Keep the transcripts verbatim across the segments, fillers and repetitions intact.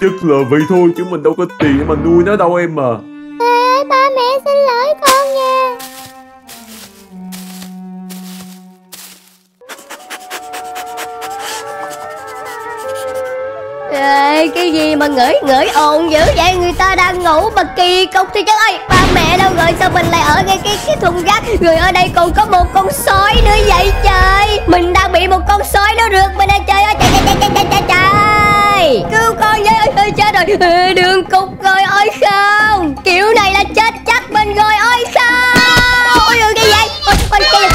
Chắc là vậy thôi chứ mình đâu có tiền mà nuôi nó đâu em à. Ê, ba mẹ xin lỗi con nha. Ê, cái gì mà ngửi ngửi ồn dữ vậy, người ta đang ngủ mà kỳ cục thì chắc ơi. Ba mẹ đâu rồi, sao mình lại ở ngay cái cái thùng rác, người ở đây còn có một con sói nữa vậy trời. Mình đang bị một con sói nó rượt mình đây trời ơi, trời trời trời trời trời trời, cứu con với ơi, ơi chết rồi. Ê, đường cục rồi ơi không, kiểu này là chết chắc mình rồi ơi không. Ôi ơi cái vậy, ôi ôi cái gì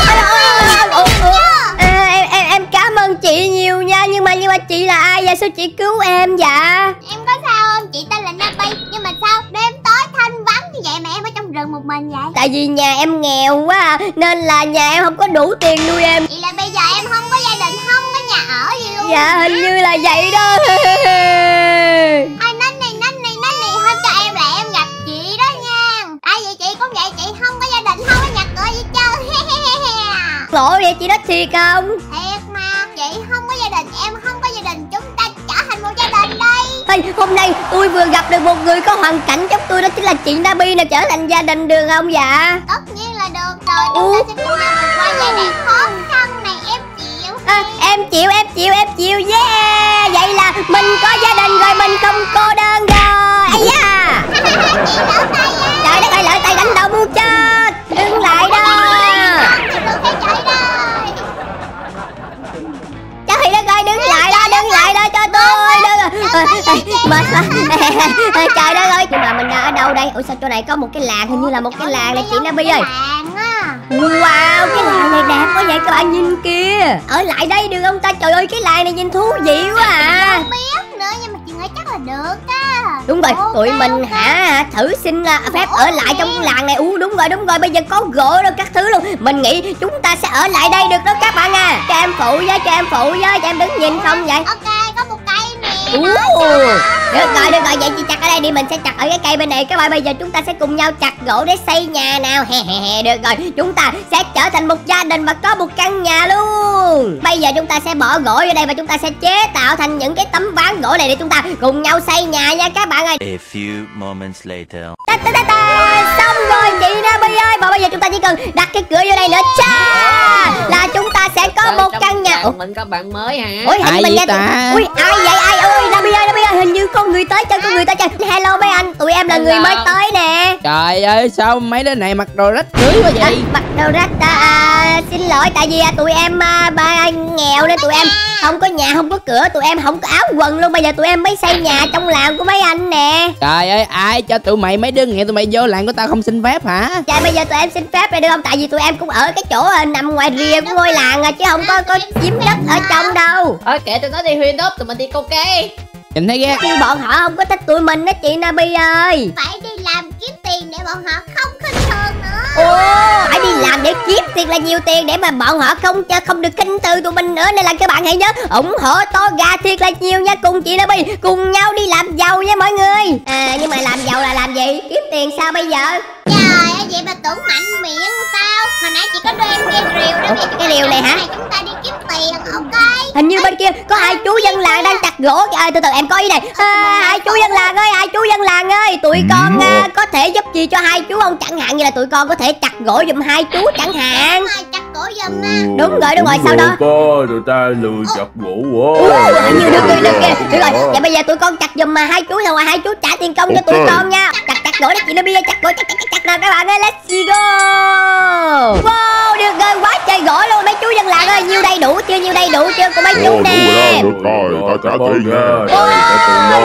chị nhiều nha, nhưng mà nhưng mà chị là ai vậy, sao chị cứu em dạ? Em có sao không? Chị tên là Nabi, nhưng mà sao đêm tối thanh vắng như vậy mà em ở trong rừng một mình vậy? Tại vì nhà em nghèo quá à, nên là nhà em không có đủ tiền nuôi em. Vậy là bây giờ em không có gia đình, không có nhà ở gì luôn. Dạ hình như là vậy đó. Ai nói này nói này nói này không cho em là em gặp chị đó nha. Tại vì chị cũng vậy, chị không có gia đình, không có nhà cửa gì trơn. Khổ vậy chị đó thiệt không? Thiệt mà, chị không có gia đình, em không có gia đình, chúng ta trở thành một gia đình đây. Ê, hôm nay tôi vừa gặp được một người có hoàn cảnh giống tôi, đó chính là chị Nabi nè, trở thành gia đình được không dạ? Tất nhiên là được rồi, chúng Ủa? ta sẽ cùng nhau vượt qua giai đoạn khó khăn này, em chịu. À, em chịu, em chịu, em chịu, yeah. Vậy là mình có gia đình rồi, mình không cô đơn rồi. Ây da. Chị lỡ tay á. Trời đất ơi, lỡ tay đánh đầu muốn chết. Đứng lại đó. Cháu thì đất ơi đứng lại đó, đứng lại đó cho tôi. Mệt quá. Trời đất ơi, nhưng mà mình đang ở đâu đây? Ủa sao chỗ này có một cái làng, hình như là một cái làng này chị Nabi ơi. Wow, cái làng này đẹp quá vậy các bạn, nhìn kìa. Ở lại đây được không ta? Trời ơi cái làng này nhìn thú vị quá à. Không biết nữa nhưng mà chị nghĩ chắc là được á. Đúng rồi, tụi mình hả thử xin phép ở lại trong làng này. Ủa đúng rồi, đúng rồi, bây giờ có gỗ đâu các thứ luôn. Mình nghĩ chúng ta sẽ ở lại đây được đó các bạn à. Cho em phụ với, cho em phụ với, cho em đứng nhìn không vậy. Ok, có một cây nè. Được rồi, được rồi, vậy chị chặt ở đây đi, mình sẽ chặt ở cái cây bên này các bạn. Bây giờ chúng ta sẽ cùng nhau chặt gỗ để xây nhà nào. Hè hè hè, được rồi, chúng ta sẽ trở thành một gia đình và có một căn nhà luôn. Bây giờ chúng ta sẽ bỏ gỗ ở đây và chúng ta sẽ chế tạo thành những cái tấm ván gỗ này để chúng ta cùng nhau xây nhà nha các bạn ơi. A few moments later. Ta ta ta ta, xong rồi chị Nabi ơi, và bây giờ chúng ta chỉ cần đặt cái cửa vô đây nữa cha là chúng ta sẽ có một căn nhà. Ủa? Mình có bạn mới hả? Ôi hình mình nghe ta. Ui ai vậy ai? Ôi Nabi ơi, Nabi ơi, hình như có người tới chơi, có người tới chơi. Hello mấy anh, tụi em là Hello. người mới tới nè. Trời ơi sao mấy đứa này mặc đồ rách rưới quá vậy? À, mặc đồ rách ta à, xin lỗi tại vì à, tụi em à, ba nghèo nên tụi em không có nhà, không có cửa, tụi em không có áo quần luôn. Bây giờ tụi em mới xây nhà trong làng của mấy anh nè. Trời ơi ai cho tụi mày, mấy đứa nghèo tụi mày vô làng của tao không xin phép hả? Trời bây giờ tụi em xin phép rồi được không? Tại vì tụi em cũng ở cái chỗ à, nằm ngoài rìa của ngôi làng à, chứ không có có chiếm đất ở trong đâu. Thôi kệ tụi nó đi HuyNoob, tụi mình đi câu cây. Nhìn thấy ghê. Nhưng bọn họ không có thích tụi mình đó chị Nabi ơi. Phải đi làm kiếm tiền để bọn họ không khinh thường nữa. Ồ, phải đi làm để kiếm tiền là nhiều tiền để mà bọn họ không cho không được khinh từ tụi mình nữa. Nên là các bạn hãy nhớ ủng hộ To Gà thiệt là nhiều nha, cùng chị Nabi cùng nhau đi làm giàu nha mọi người. À nhưng mà làm giàu là làm gì? Kiếm tiền sao bây giờ? Trời ơi vậy mà tưởng mạnh miệng sao? Hồi nãy chị có đưa em cái rìu đó. Ủa, cái rìu này hả? Này chúng ta đi kiếm tiền ok. Hình như bên kia có hai chú dân làng đang chặt gỗ kìa. À, từ từ em có ý này. À, hai chú dân làng ơi, hai chú dân làng ơi, tụi con à, có thể giúp gì cho hai chú không? Chẳng hạn như là tụi con có thể chặt gỗ giùm hai chú chẳng hạn. Đúng rồi, chặt gỗ giùm à. Đúng rồi, đúng rồi, sau đó có tụi ta lừa chặt gỗ quá. Hình như được được kìa. Được rồi, vậy bây giờ tụi con chặt giùm mà hai chú nào hai chú trả tiền công cho tụi con nha. Chặt chặt gỗ đó chị Nabi, chặt gỗ chặt chặt chặt nào các bạn ơi, let's go. Wow, được rồi, quá trời gỗ luôn mấy chú dân làng ơi, nhiêu đầy đủ chưa? Nhiêu đầy đủ chưa? Của mấy chú nè. Được rồi, ta trả tiền nha.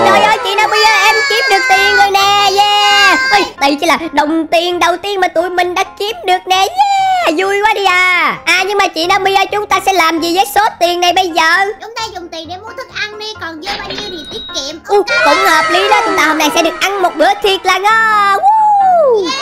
Trời ơi chị Nabi ơi, em kiếm được tiền rồi nè. Yeah. Ôi, đây chỉ là đồng tiền đầu tiên mà tụi mình đã kiếm được nè. Yeah, vui quá đi à. À nhưng mà chị Nabi ơi, chúng ta sẽ làm gì với số tiền này bây giờ? Chúng ta dùng tiền để mua thức ăn đi, còn dư bao nhiêu thì tiết kiệm. Ủa, cũng hợp lý đó, chúng ta hôm nay sẽ được ăn một bữa thiệt là ngon. Yeah.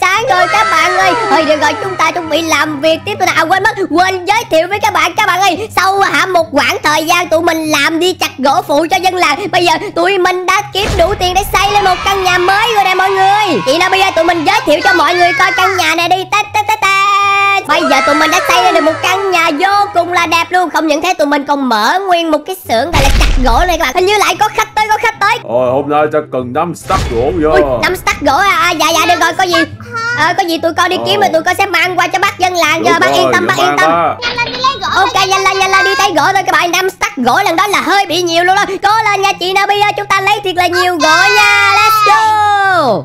Sáng rồi các bạn ơi. Thôi được rồi, chúng ta chuẩn bị làm việc tiếp. Tụi nào quên mất quên giới thiệu với các bạn. Các bạn ơi, sau hả một khoảng thời gian tụi mình làm đi chặt gỗ phụ cho dân làng, bây giờ tụi mình đã kiếm đủ tiền để xây lên một căn nhà mới rồi nè mọi người. Chị Nabi ơi, tụi mình giới thiệu cho mọi người coi căn nhà này đi. Ta ta ta ta Bây giờ tụi mình đã xây ra được một căn nhà vô cùng là đẹp luôn. Không những thế tụi mình còn mở nguyên một cái xưởng gọi là chặt gỗ này các bạn. Hình như lại có khách tới, có khách tới. Ôi hôm nay ta cần năm stack gỗ vô. Ui, năm stack gỗ à? Dạ dạ được rồi, có gì ờ, có gì tụi con đi kiếm rồi tụi con sẽ mang qua cho bác dân làng. Giờ bác yên tâm, bác yên tâm. Ok, nhanh lên nhanh lên đi lấy gỗ thôi các bạn. Năm stack gỗ lần đó là hơi bị nhiều luôn rồi. Cố lên nha chị Nabi ơi, chúng ta lấy thiệt là nhiều gỗ nha. Let's go.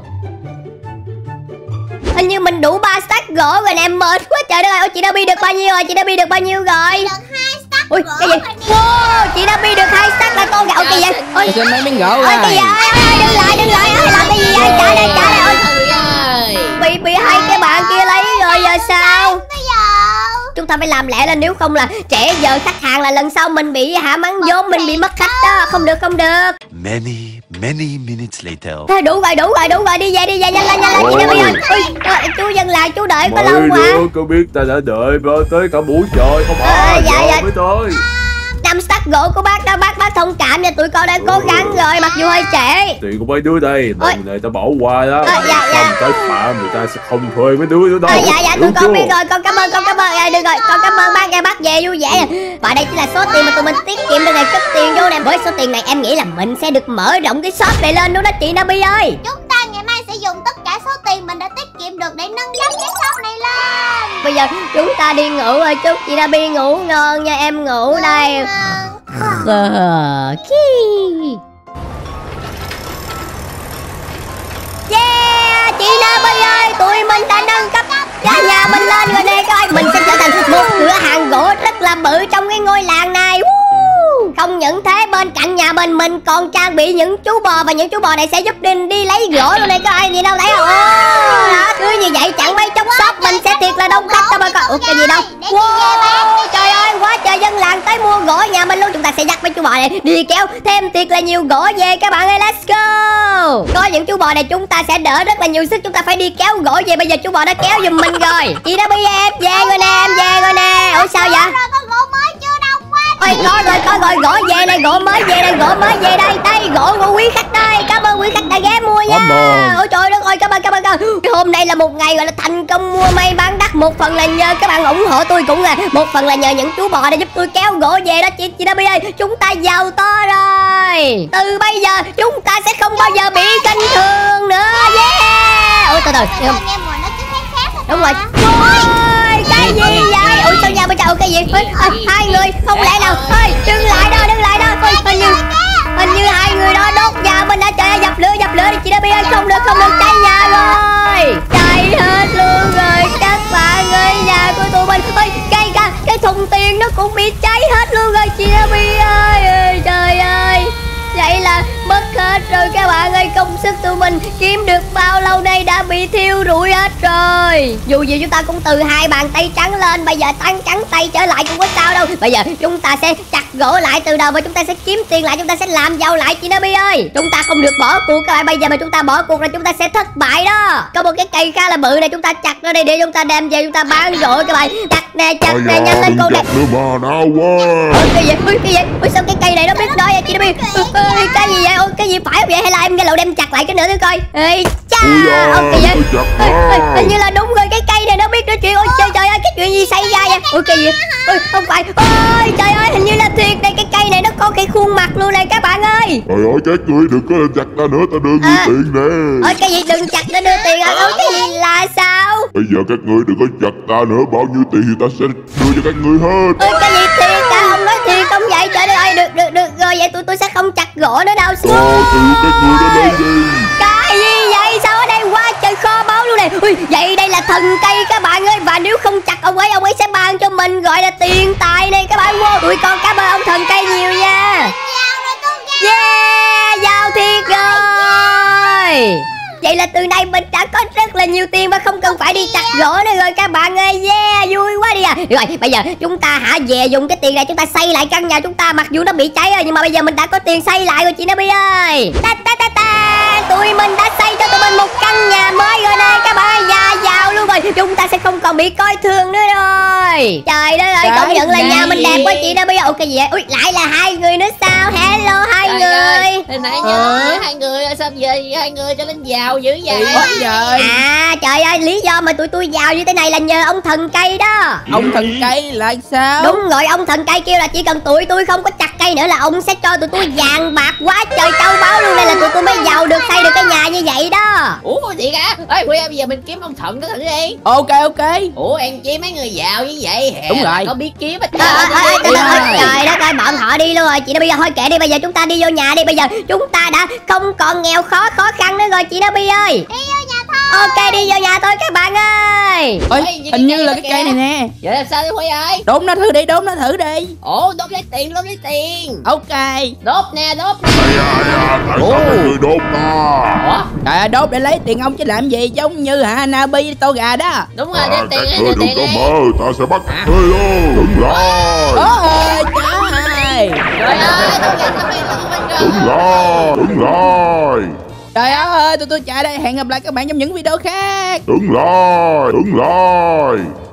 Hình như mình đủ ba stack gỗ rồi nè, em mệt quá trời đất ơi. Ôi chị Nabi được bao nhiêu rồi? Chị Nabi được bao nhiêu rồi? Ui cái gì? Wow, chị Nabi được hai stack là con gạo gì vậy? Ôi cái gì? Ôi cái gì? Ôi đừng lại đừng lại, ôi làm cái gì vậy? Trả đây trả đây. Ôi bị bị hai cái bạn kia lấy rồi giờ sao? Chúng ta phải làm lẹ lên, nếu không là trễ giờ khách hàng là lần sau mình bị hả mắng vốn, mình bị mất khách đó. Không được không được. Many many minutes later. Thôi đủ rồi đủ rồi đủ rồi, đi về đi về, nhanh lên nhanh lên chị Nabi ơi. Ui chú dân là chú đợi có lâu quá. Mấy đứa có biết ta đã đợi tới cả buổi trời không à? Dạ dạ mới tới. Năm stack gỗ của bác đó, bác bác thông cảm nha, tụi con đã cố gắng rồi mặc dù hơi trễ. Tiền của mấy đứa đây, lần này ta bỏ qua đó. Ờ, dạ, dạ. Không tới phạm người ta sẽ không thuê mấy đứa nữa đâu. Ờ, dạ dạ tụi con biết rồi, con cảm ơn con cảm ơn. À, được rồi, con cảm ơn bác nha, bác về vui vẻ. Và đây chỉ là số tiền mà tụi mình tiết kiệm được này, cất tiền vô nè. Với số tiền này em nghĩ là mình sẽ được mở rộng cái shop này lên luôn đó chị Nabi ơi. Chúng ta ngày mai sẽ dùng tất cả số tiền mình đã tiết kiệm được để nâng cấp cái shop này lên. Bây giờ chúng ta đi ngủ rồi, chúc chị Nabi ngủ ngon nha, em ngủ đây. Yeah, chị Nabi ơi, tụi mình đã nâng cấp cái nhà mình lên rồi nè các bạn. Mình sẽ trở thành một cửa hàng gỗ rất là bự trong cái ngôi làng này. Không những thế, bên cạnh nhà mình mình còn trang bị những chú bò, và những chú bò này sẽ giúp Đinh đi lấy gỗ luôn này các bạn. Gì đâu thấy không? Đó, cứ như vậy chẳng mấy chốc shop mình sẽ thiệt là đông khách các bạn. Ủa cái gì đâu? Trời ơi, quá trời dân làng tới mua gỗ nhà mình luôn. Chúng ta sẽ dắt mấy chú bò này đi kéo thêm thiệt là nhiều gỗ về các bạn ơi. Let's go. Có những chú bò này chúng ta sẽ đỡ rất là nhiều sức, chúng ta phải đi kéo gỗ về. Bây giờ chú bò đã kéo giùm mình rồi. Chị đã bây giờ em về rồi nè, em về rồi nè. Ủa sao vậy? Ôi có rồi có rồi, gỗ về đây, gỗ mới về đây, gỗ mới về đây, đây gỗ của quý khách đây. Cảm ơn quý khách đã ghé mua nha. Ôi trời đất ơi, cảm ơn cảm ơn các bạn. Hôm nay là một ngày gọi là thành công mua may bán đắt, một phần là nhờ các bạn ủng hộ tôi, cũng là một phần là nhờ những chú bò đã giúp tôi kéo gỗ về đó chị chị Nabi ơi. Chúng ta giàu to rồi, từ bây giờ chúng ta sẽ không bao giờ bị kinh thường nữa. Yeah. Ôi trời trời, đúng rồi. Ôi cái gì vậy? Ủa sao nhau bây giờ cái gì? Ê, hai người không lẽ nào? Ơi đừng lại đó đừng lại đó. Hình như hình như hai người đó đốt nhà mình đã. Trời ơi, dập lửa dập lửa đi chị Nabi ơi. Không được không được, cháy nhà rồi, cháy hết luôn rồi các bạn ơi, nhà của tụi mình. Ơi cây cả cái thùng tiền nó cũng bị cháy hết luôn rồi chị Nabi ơi. Ê, trời ơi, vậy là mất hết rồi các bạn ơi. Công sức tụi mình kiếm được bao lâu nay đã bị thiêu rụi hết rồi. Dù gì chúng ta cũng từ hai bàn tay trắng lên, bây giờ tăng trắng tay trở lại cũng có sao đâu. Bây giờ chúng ta sẽ chặt gỗ lại từ đầu, và chúng ta sẽ kiếm tiền lại, chúng ta sẽ làm giàu lại chị Nabi ơi. Chúng ta không được bỏ cuộc các bạn. Bây giờ mà chúng ta bỏ cuộc là chúng ta sẽ thất bại đó. Có một cái cây khá là bự này, chúng ta chặt nó đi để chúng ta đem về chúng ta bán rồi các bạn. Chặt nè chặt nè, nhanh lên cô nè. Ôi cái gì? Ôi cái gì? Ôi sao cái cây này nó biết nói vậy chị Nabi? Cái gì vậy? Ôi cái gì phải vậy? Hay là em ra lậu đem chặt lại cái nữa thử coi. Ê cha, ôi kìa, hình như là đúng rồi, cái cây này nó biết nói chuyện. Ôi trời trời ơi, cái chuyện gì xảy ra vậy? Ôi kìa gì? Ôi không phải. Ôi trời ơi, hình như là thiệt đây, cái cây này nó có cái khuôn mặt luôn này các bạn ơi. Trời ơi chết người, đừng có đem chặt ra nữa, tao đưa ngươi tiền nè. Ôi cái gì, đừng chặt ra đưa tiền hả? Ôi cái gì là sao? Bây giờ các ngươi đừng có chặt ta nữa, bao nhiêu tiền thì ta sẽ đưa cho các ngươi hết. Ôi cái gì thiệt ta, không nói thiệt không vậy? Trời ơi, được được được rồi, vậy tụi tôi sẽ không chặt gỗ nữa đâu. Cái gì vậy? Sao ở đây quá trời kho báu luôn nè. Ui, vậy đây là thần cây các bạn ơi, và nếu không chặt ông ấy, ông ấy sẽ ban cho mình gọi là tiền tài đây các bạn. Ui, con cảm ơn ông thần cây nhiều nha. Yeah, giàu thiệt rồi. Vậy là từ nay mình đã có rất là nhiều tiền và không cần phải đi chặt gỗ nữa rồi các bạn ơi. Yeah, vui quá đi à. Được rồi, bây giờ chúng ta hả về dùng cái tiền này chúng ta xây lại căn nhà chúng ta. Mặc dù nó bị cháy rồi nhưng mà bây giờ mình đã có tiền xây lại rồi chị Nabi ơi. Ta ta ta ta, tụi mình đã xây cho tụi mình một căn nhà mới rồi nè các bạn. Nhà giàu luôn rồi, chúng ta sẽ không còn bị coi thường nữa rồi. Trời đất ơi, công nhận là nhà mình đẹp quá chị Nabi. Ủa cái gì vậy? Ui, lại là hai người nữa sao? Hello hai người. Hồi nãy nhớ hai người sao về hai người cho lên giàu dữ vậy? À trời ơi, lý do mà tụi tôi giàu như thế này là nhờ ông thần cây đó. Ông thần cây là sao? Đúng rồi, ông thần cây kêu là chỉ cần tụi tôi không có chặt cây nữa là ông sẽ cho tụi tôi vàng bạc quá trời châu báu luôn, đây là tụi tôi mới giàu được, xây được cái nhà như vậy đó. Ủa thiệt hả? Ê Huy, bây giờ mình kiếm ông thần đó thử đi. Ok ok. Ủa em chỉ mấy người giàu như vậy hả? Đúng rồi, có biết kiếm hết. Trời đất ơi, bọn họ đi luôn rồi chị Nabi, thôi kệ đi, bây giờ chúng ta đi vô nhà đi, bây giờ chúng ta đã không còn nghèo khó khó khăn nữa rồi chị Nabi ơi. Đi vô nhà thôi. Ok đi vô nhà thôi các bạn ơi. Ôi, hình như là cái cây này nè. Vậy làm sao đi Huy ơi? Đốn nó thử đi, đốn nó thử đi. Ủa đốt lấy tiền, đốt lấy tiền. Ok. Đốt nè, đốt. Ủa đốt à? Trời ơi, đốt để lấy tiền ông chứ làm gì, giống như hả Nabi tô gà đó. Đúng rồi, đem tiền đi. Đừng có mơ, ta sẽ bắt ngươi luôn. Đúng rồi. Trời ơi, tôi chạy thăm đi, tôi bên rồi. Đúng rồi, đúng rồi. Trời ơi, tụi tôi chạy đây, hẹn gặp lại các bạn trong những video khác. Đúng rồi, đúng rồi.